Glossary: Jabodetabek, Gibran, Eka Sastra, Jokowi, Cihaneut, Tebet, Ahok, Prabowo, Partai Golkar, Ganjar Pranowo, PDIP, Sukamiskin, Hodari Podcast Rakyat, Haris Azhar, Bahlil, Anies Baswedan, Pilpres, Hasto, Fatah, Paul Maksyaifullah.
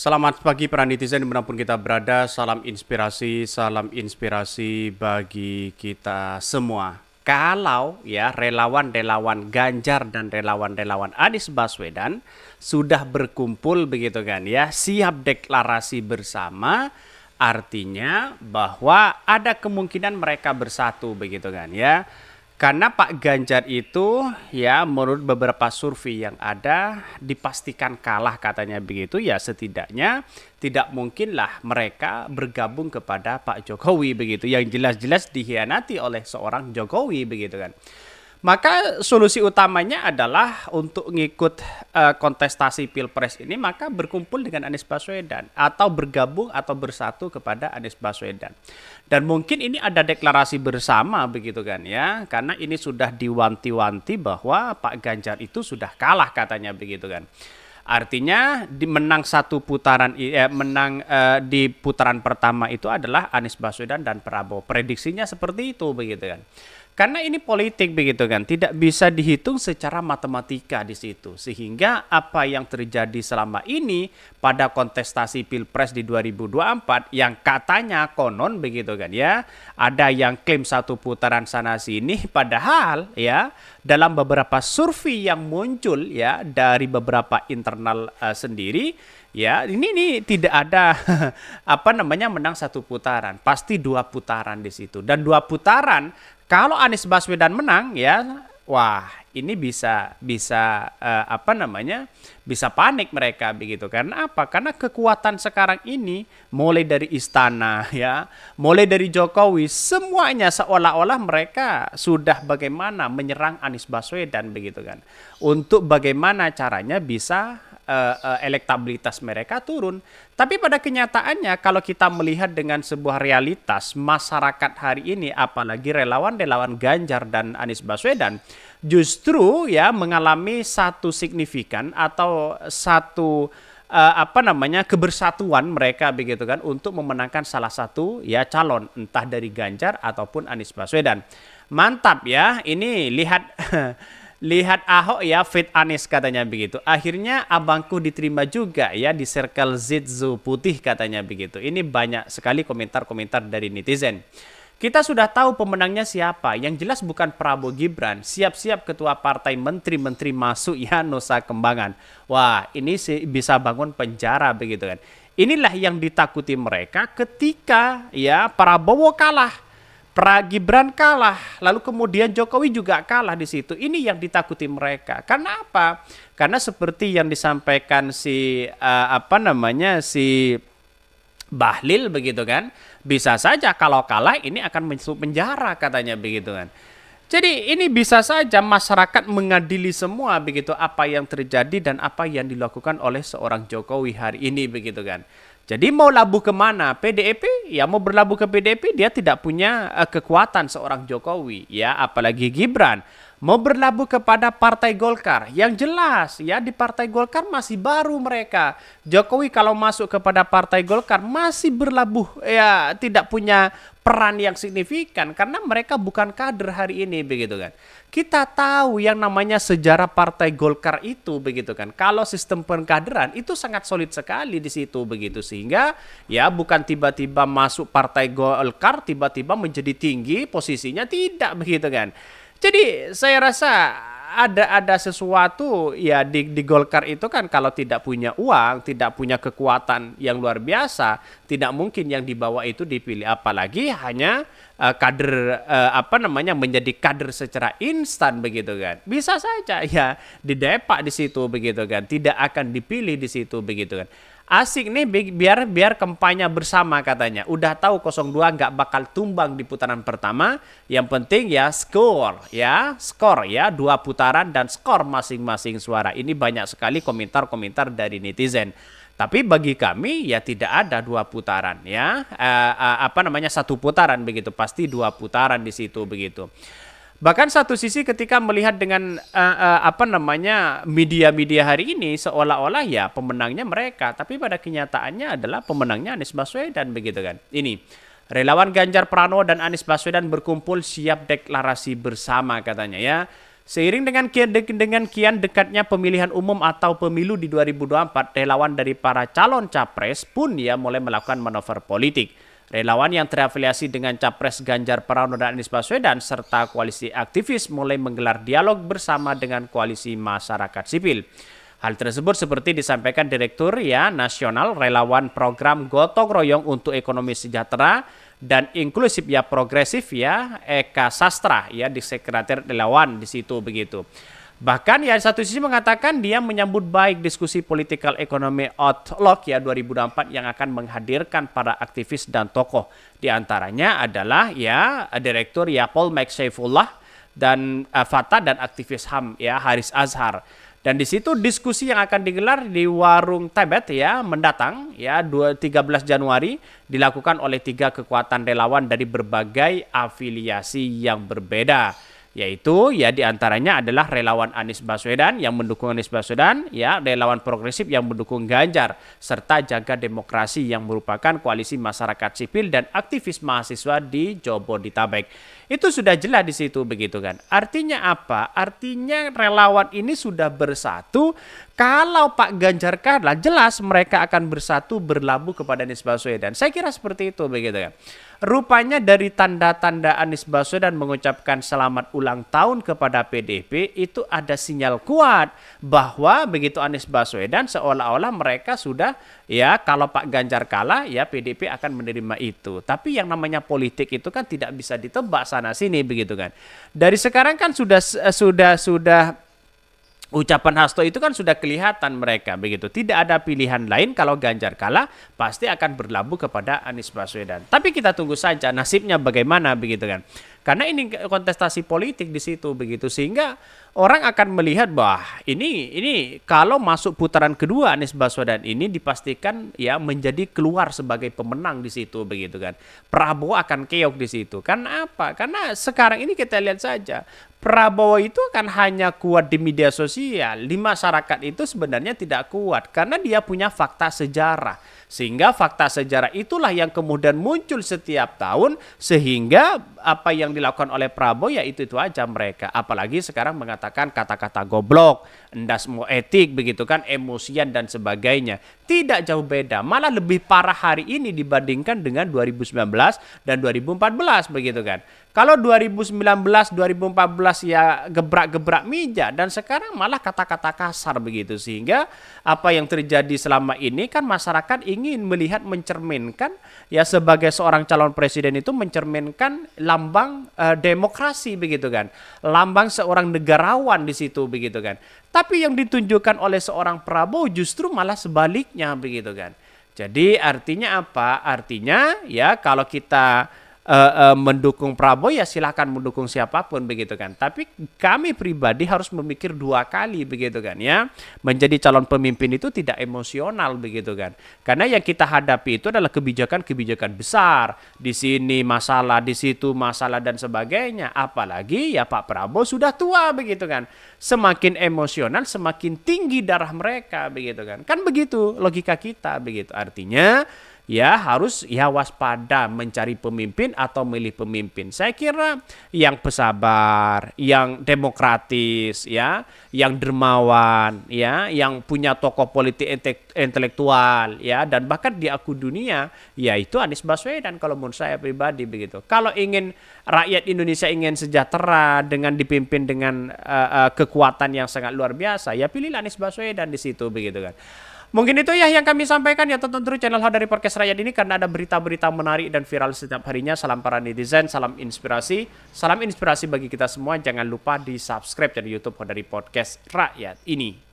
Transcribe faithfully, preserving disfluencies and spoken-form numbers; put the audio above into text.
Selamat pagi para netizen dimanapun kita berada, salam inspirasi, salam inspirasi bagi kita semua. Kalau ya relawan-relawan Ganjar dan relawan-relawan Anies Baswedan sudah berkumpul begitu kan ya, siap deklarasi bersama, artinya bahwa ada kemungkinan mereka bersatu begitu kan ya. Karena Pak Ganjar itu ya menurut beberapa survei yang ada dipastikan kalah katanya begitu ya, setidaknya tidak mungkinlah mereka bergabung kepada Pak Jokowi begitu yang jelas-jelas dikhianati oleh seorang Jokowi begitu kan. Maka solusi utamanya adalah untuk ngikut uh, kontestasi Pilpres ini maka berkumpul dengan Anies Baswedan atau bergabung atau bersatu kepada Anies Baswedan. Dan mungkin ini ada deklarasi bersama begitu kan ya, karena ini sudah diwanti-wanti bahwa Pak Ganjar itu sudah kalah katanya begitu kan. Artinya menang satu putaran eh, menang eh, di putaran pertama itu adalah Anies Baswedan dan Prabowo. Prediksinya seperti itu begitu kan. Karena ini politik begitu kan, tidak bisa dihitung secara matematika di situ. Sehingga apa yang terjadi selama ini pada kontestasi Pilpres di dua ribu dua puluh empat yang katanya konon begitu kan ya, ada yang klaim satu putaran sana sini, padahal ya dalam beberapa survei yang muncul ya dari beberapa internal uh, sendiri ya, ini ini tidak ada apa namanya menang satu putaran, pasti dua putaran di situ. Dan dua putaran kalau Anies Baswedan menang ya, wah ini bisa bisa eh, apa namanya bisa panik mereka begitu. Karena apa? Karena kekuatan sekarang ini mulai dari istana ya, mulai dari Jokowi, semuanya seolah-olah mereka sudah bagaimana menyerang Anies Baswedan begitu kan. Untuk bagaimana caranya bisa elektabilitas mereka turun. Tapi pada kenyataannya kalau kita melihat dengan sebuah realitas masyarakat hari ini, apalagi relawan-relawan Ganjar dan Anies Baswedan justru ya mengalami satu signifikan atau satu Uh, apa namanya kebersatuan mereka begitu kan untuk memenangkan salah satu ya calon, entah dari Ganjar ataupun Anies Baswedan. Mantap ya, ini lihat lihat Ahok ya fit Anies katanya begitu. Akhirnya abangku diterima juga ya di circle Zitzu putih katanya begitu. Ini banyak sekali komentar-komentar dari netizen. Kita sudah tahu pemenangnya siapa, yang jelas bukan Prabowo Gibran, siap-siap ketua partai menteri-menteri masuk ya Nusa Kembangan. Wah ini sih bisa bangun penjara begitu kan. Inilah yang ditakuti mereka ketika ya Prabowo kalah, Pra Gibran kalah, lalu kemudian Jokowi juga kalah di situ. Ini yang ditakuti mereka. Karena apa? Karena seperti yang disampaikan si uh, apa namanya si Bahlil begitu kan, bisa saja kalau kalah ini akan masuk penjara katanya begitu kan. Jadi ini bisa saja masyarakat mengadili semua begitu apa yang terjadi dan apa yang dilakukan oleh seorang Jokowi hari ini begitu kan. Jadi mau labuh kemana? P D I P? Ya mau berlabuh ke P D I P, dia tidak punya uh, kekuatan seorang Jokowi ya, apalagi Gibran. Mau berlabuh kepada Partai Golkar, yang jelas ya di Partai Golkar masih baru mereka. Jokowi kalau masuk kepada Partai Golkar masih berlabuh ya, tidak punya peran yang signifikan karena mereka bukan kader hari ini begitu kan. Kita tahu yang namanya sejarah Partai Golkar itu begitu kan. Kalau sistem pengkaderan itu sangat solid sekali di situ begitu, sehingga ya bukan tiba-tiba masuk Partai Golkar tiba-tiba menjadi tinggi posisinya, tidak begitu kan. Jadi saya rasa ada ada sesuatu ya di, di Golkar itu kan, kalau tidak punya uang, tidak punya kekuatan yang luar biasa, tidak mungkin yang dibawa itu dipilih, apalagi hanya uh, kader uh, apa namanya menjadi kader secara instan begitu kan. Bisa saja ya didepak di situ begitu kan, tidak akan dipilih di situ begitu kan. Asik nih biar biar kampanye bersama katanya. Udah tahu nol dua nggak bakal tumbang di putaran pertama. Yang penting ya skor ya, skor ya dua putaran dan skor masing-masing suara. Ini banyak sekali komentar-komentar dari netizen. Tapi bagi kami ya tidak ada dua putaran ya, e, e, apa namanya satu putaran begitu, pasti dua putaran di situ begitu. Bahkan satu sisi ketika melihat dengan uh, uh, apa namanya media-media hari ini seolah-olah ya pemenangnya mereka, tapi pada kenyataannya adalah pemenangnya Anies Baswedan begitu kan. Ini relawan Ganjar Pranowo dan Anies Baswedan berkumpul siap deklarasi bersama katanya ya. Seiring dengan kian, de dengan kian dekatnya pemilihan umum atau pemilu di dua ribu dua puluh empat, relawan dari para calon capres pun ya mulai melakukan manuver politik. Relawan yang terafiliasi dengan capres Ganjar Pranowo dan Anies Baswedan serta koalisi aktivis mulai menggelar dialog bersama dengan koalisi masyarakat sipil. Hal tersebut seperti disampaikan Direktur ya Nasional Relawan Program Gotong Royong untuk Ekonomi Sejahtera dan Inklusif ya Progresif ya Eka Sastra ya di Sekretariat Relawan di situ begitu. Bahkan ya satu sisi mengatakan dia menyambut baik diskusi Political Economy Outlook ya dua ribu dua puluh empat yang akan menghadirkan para aktivis dan tokoh. Di antaranya adalah ya Direktur ya Paul Maksyaifullah dan uh, Fatah dan aktivis H A M ya Haris Azhar. Dan di situ diskusi yang akan digelar di warung Tebet ya mendatang ya tiga belas Januari dilakukan oleh tiga kekuatan relawan dari berbagai afiliasi yang berbeda. Yaitu ya diantaranya adalah relawan Anies Baswedan yang mendukung Anies Baswedan, ya relawan progresif yang mendukung Ganjar, serta Jaga Demokrasi yang merupakan koalisi masyarakat sipil dan aktivis mahasiswa di Jabodetabek. Itu sudah jelas di situ begitu kan. Artinya apa? Artinya relawan ini sudah bersatu. Kalau Pak Ganjar kalah, jelas mereka akan bersatu berlabuh kepada Anies Baswedan. Saya kira seperti itu begitu kan. Rupanya dari tanda-tanda Anies Baswedan mengucapkan selamat ulang tahun kepada P D I P itu ada sinyal kuat bahwa begitu Anies Baswedan seolah-olah mereka sudah ya kalau Pak Ganjar kalah ya P D I P akan menerima itu. Tapi yang namanya politik itu kan tidak bisa ditebak sana sini begitu kan. Dari sekarang kan sudah sudah sudah ucapan Hasto itu kan sudah kelihatan mereka begitu. Tidak ada pilihan lain kalau Ganjar kalah pasti akan berlabuh kepada Anies Baswedan. Tapi kita tunggu saja nasibnya bagaimana begitu kan. Karena ini kontestasi politik di situ begitu sehingga orang akan melihat bahwa ini ini kalau masuk putaran kedua Anies Baswedan ini dipastikan ya menjadi keluar sebagai pemenang di situ begitu kan. Prabowo akan keok di situ. Karena apa? Karena sekarang ini kita lihat saja Prabowo itu kan hanya kuat di media sosial, di masyarakat itu sebenarnya tidak kuat karena dia punya fakta sejarah. Sehingga fakta sejarah itulah yang kemudian muncul setiap tahun sehingga apa yang dilakukan oleh Prabowo ya itu-itu aja mereka. Apalagi sekarang mengatakan kata-kata goblok, endas mau etik begitu kan, emosian dan sebagainya. Tidak jauh beda, malah lebih parah hari ini dibandingkan dengan dua ribu sembilan belas dan dua ribu empat belas begitu kan. Kalau dua ribu sembilan belas dua ribu empat belas ya gebrak-gebrak meja dan sekarang malah kata-kata kasar begitu sehingga apa yang terjadi selama ini kan masyarakat ingin melihat mencerminkan ya sebagai seorang calon presiden itu mencerminkan lambang eh, demokrasi begitu kan. Lambang seorang negarawan di situ begitu kan. Tapi yang ditunjukkan oleh seorang Prabowo justru malah sebaliknya begitu kan. Jadi artinya apa? Artinya ya kalau kita Uh, uh, mendukung Prabowo ya silahkan mendukung siapapun begitu kan. Tapi kami pribadi harus memikir dua kali begitu kan ya. Menjadi calon pemimpin itu tidak emosional begitu kan. Karena yang kita hadapi itu adalah kebijakan-kebijakan besar. Di sini masalah, di situ masalah dan sebagainya. Apalagi ya Pak Prabowo sudah tua begitu kan. Semakin emosional semakin tinggi darah mereka begitu kan. Kan begitu logika kita begitu. Artinya ya harus ya waspada mencari pemimpin atau milih pemimpin. Saya kira yang pesabar, yang demokratis, ya, yang dermawan, ya, yang punya tokoh politik intelektual, ya, dan bahkan diakui dunia, yaitu Anies Baswedan kalau menurut saya pribadi begitu. Kalau ingin rakyat Indonesia ingin sejahtera dengan dipimpin dengan uh, uh, kekuatan yang sangat luar biasa, ya pilih Anies Baswedan di situ begitu kan. Mungkin itu ya yang kami sampaikan ya, tonton terus channel Hodari Podcast Rakyat ini karena ada berita-berita menarik dan viral setiap harinya. Salam para netizen, salam inspirasi, salam inspirasi bagi kita semua. Jangan lupa di subscribe dari YouTube Hodari Podcast Rakyat ini.